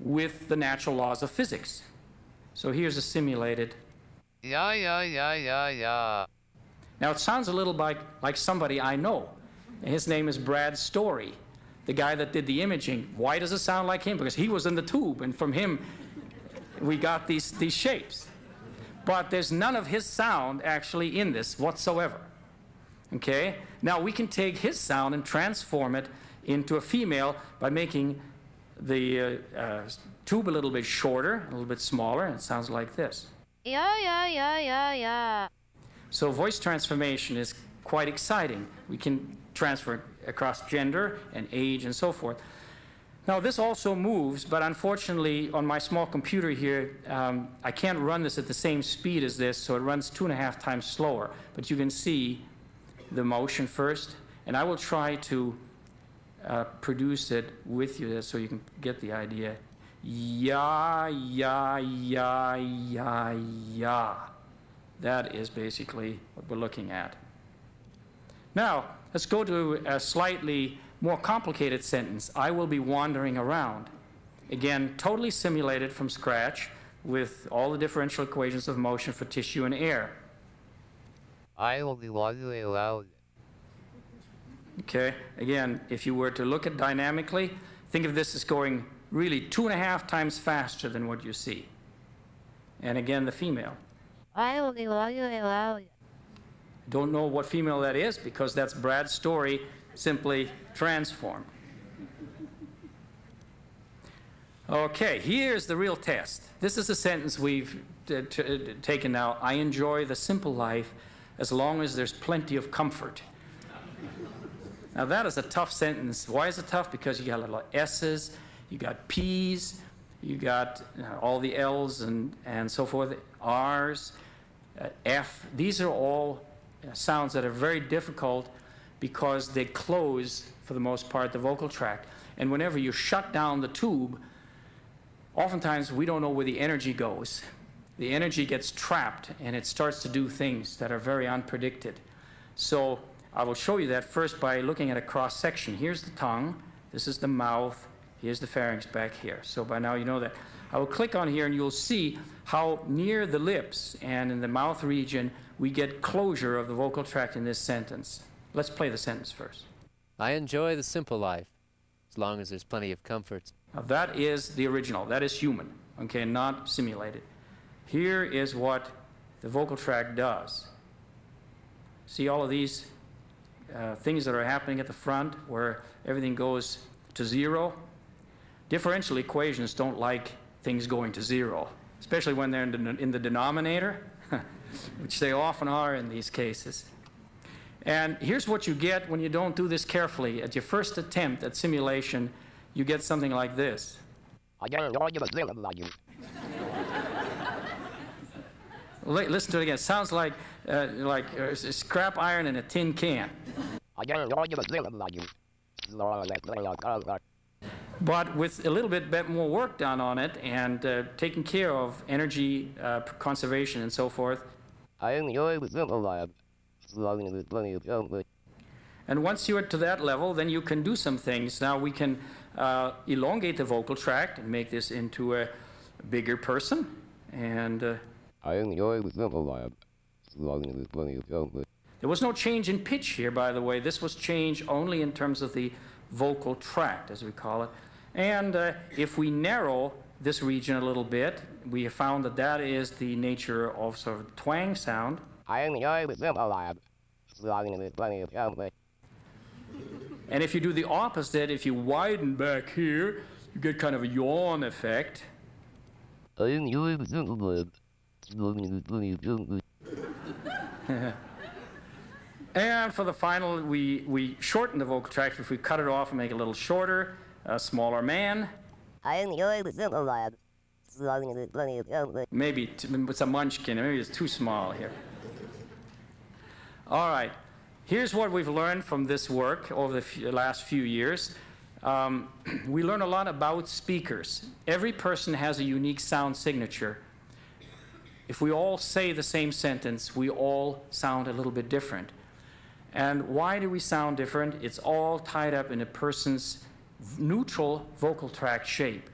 with the natural laws of physics. So here's a simulated. Yeah, yeah, yeah, yeah, yeah. Now, it sounds a little like somebody I know. His name is Brad Story, the guy that did the imaging. Why does it sound like him? Because he was in the tube, and from him, we got these shapes. But there's none of his sound actually in this whatsoever. Okay? Now, we can take his sound and transform it into a female by making the tube a little bit shorter, a little bit smaller, and it sounds like this. Yeah, yeah, yeah, yeah, yeah. So voice transformation is quite exciting. We can transfer across gender and age and so forth. Now, this also moves, but unfortunately, on my small computer here, I can't run this at the same speed as this, so it runs 2.5 times slower. But you can see the motion first, and I will try to produce it with you so you can get the idea. Ya, ya, ya, ya, ya. That is basically what we're looking at. Now, let's go to a slightly more complicated sentence. I will be wandering around. Again, totally simulated from scratch with all the differential equations of motion for tissue and air. I will be wandering around. Okay, again, if you were to look at dynamically, think of this as going really 2.5 times faster than what you see. And again, the female. I will be wandering around. Don't know what female that is because that's Brad's story simply transformed. Okay, here's the real test. This is a sentence we've taken now. I enjoy the simple life as long as there's plenty of comfort. Now, that is a tough sentence. Why is it tough? Because you got a lot of S's, you got P's, you got all the L's and so forth, R's, F. These are all sounds that are very difficult because they close, for the most part, the vocal tract. And whenever you shut down the tube, oftentimes we don't know where the energy goes. The energy gets trapped, and it starts to do things that are very unpredicted. So I will show you that first by looking at a cross-section. Here's the tongue. This is the mouth. Here's the pharynx back here. So by now you know that. I will click on here, and you'll see how near the lips and in the mouth region we get closure of the vocal tract in this sentence. Let's play the sentence first. I enjoy the simple life, as long as there's plenty of comforts. Now that is the original. That is human, okay, not simulated. Here is what the vocal tract does. See all of these things that are happening at the front where everything goes to zero? Differential equations don't like things going to zero, especially when they're in the denominator, which they often are in these cases. And here's what you get when you don't do this carefully. At your first attempt at simulation, you get something like this. Listen to it again. It sounds like scrap iron in a tin can. But with a little bit more work done on it and taking care of energy conservation and so forth. And once you're to that level, then you can do some things. Now we can elongate the vocal tract and make this into a bigger person. And... there was no change in pitch here, by the way. This was change only in terms of the vocal tract, as we call it. And if we narrow this region a little bit, we have found that that is the nature of sort of twang sound. And if you do the opposite, if you widen back here, you get kind of a yawn effect. And for the final, we shorten the vocal tract. If we cut it off and make it a little shorter, a smaller man. Maybe it's a munchkin. Maybe it's too small here. All right. Here's what we've learned from this work over the last few years. We learn a lot about speakers. Every person has a unique sound signature. If we all say the same sentence, we all sound a little bit different. And why do we sound different? It's all tied up in a person's neutral vocal tract shape.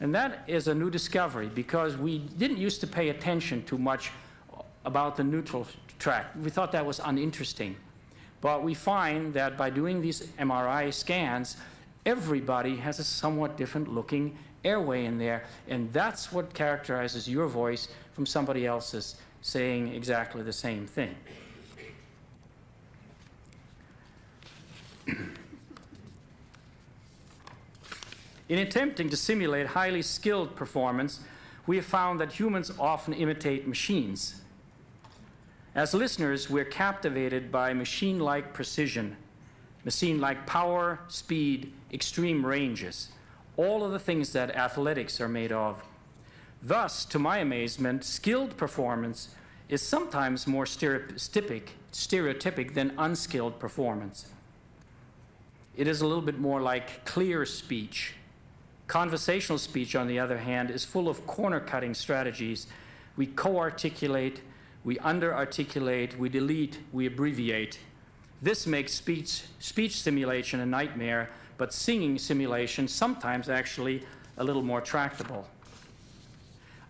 And that is a new discovery because we didn't used to pay attention too much about the neutral tract. We thought that was uninteresting. But we find that by doing these MRI scans, everybody has a somewhat different looking airway in there, and that's what characterizes your voice from somebody else's saying exactly the same thing. In attempting to simulate highly skilled performance, we have found that humans often imitate machines. As listeners, we're captivated by machine-like precision, machine-like power, speed, extreme ranges. All of the things that athletics are made of. Thus, to my amazement, skilled performance is sometimes more stereotypic than unskilled performance. It is a little bit more like clear speech. Conversational speech, on the other hand, is full of corner-cutting strategies. We co-articulate, we under-articulate, we delete, we abbreviate. This makes speech simulation a nightmare, but singing simulation sometimes actually a little more tractable.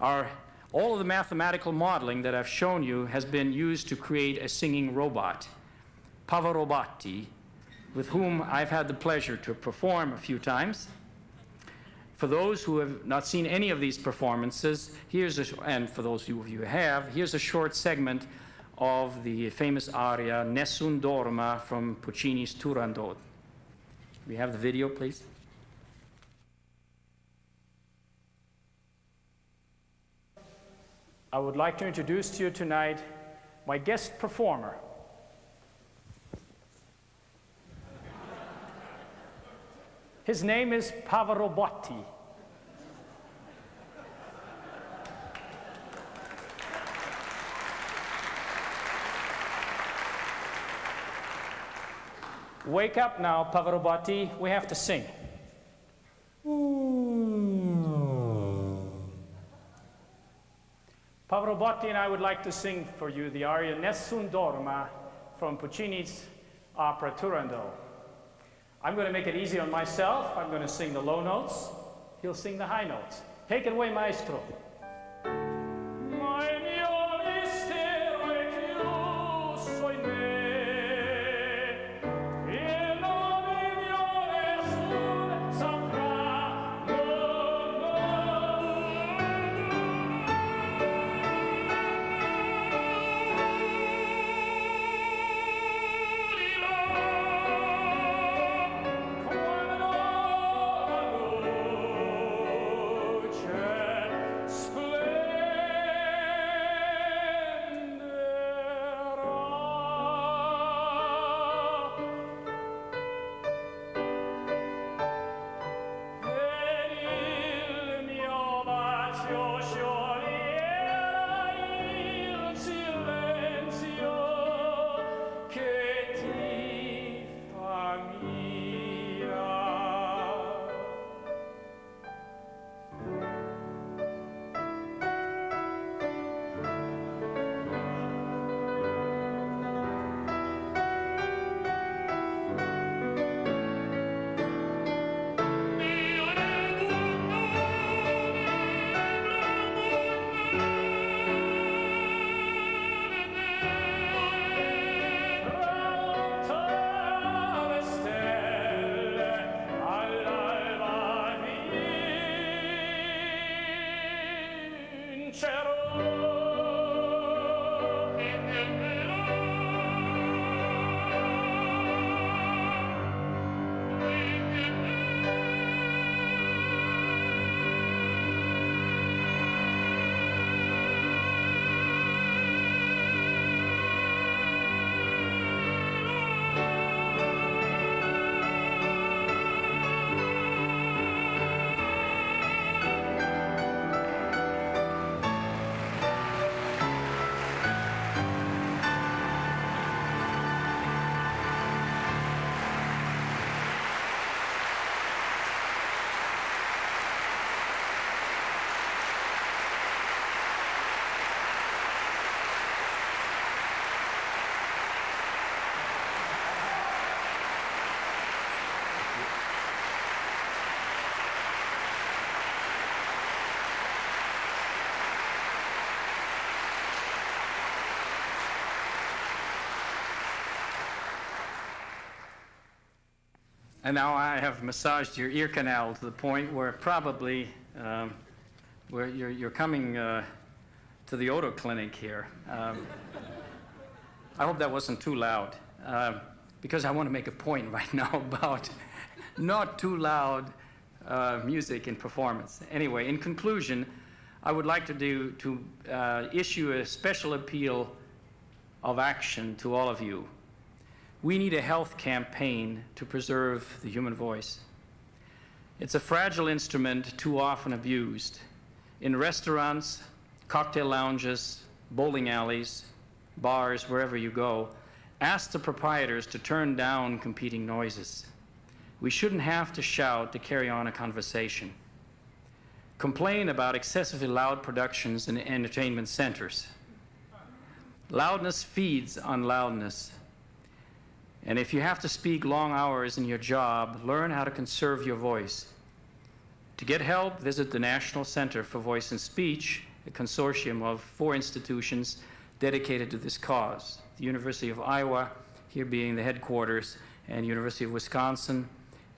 All of the mathematical modeling that I've shown you has been used to create a singing robot, Pavarotti, with whom I've had the pleasure to perform a few times. For those who have not seen any of these performances, and for those of you who have, here's a short segment of the famous aria Nessun Dorma from Puccini's Turandot. We have the video, please. I would like to introduce to you tonight my guest performer. His name is Pavarotti. Wake up now, Pavarotti. We have to sing. Pavarotti and I would like to sing for you the aria Nessun Dorma from Puccini's opera Turandot. I'm going to make it easy on myself. I'm going to sing the low notes. He'll sing the high notes. Take it away, maestro. And now I have massaged your ear canal to the point where probably where you're coming to the Odo Clinic here. I hope that wasn't too loud, because I want to make a point right now about not too loud music in performance. Anyway, in conclusion, I would like to issue a special appeal of action to all of you. We need a health campaign to preserve the human voice. It's a fragile instrument too often abused in restaurants, cocktail lounges, bowling alleys, bars, wherever you go. Ask the proprietors to turn down competing noises. We shouldn't have to shout to carry on a conversation. Complain about excessively loud productions in entertainment centers. Loudness feeds on loudness. And if you have to speak long hours in your job, learn how to conserve your voice. To get help, visit the National Center for Voice and Speech, a consortium of 4 institutions dedicated to this cause. The University of Iowa, here being the headquarters, and University of Wisconsin,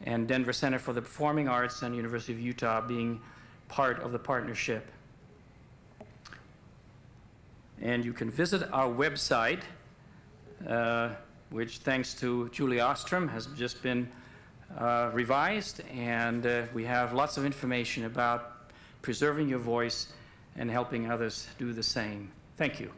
and Denver Center for the Performing Arts, and University of Utah being part of the partnership. And you can visit our website, which, thanks to Julie Ostrom, has just been revised. And we have lots of information about preserving your voice and helping others do the same. Thank you.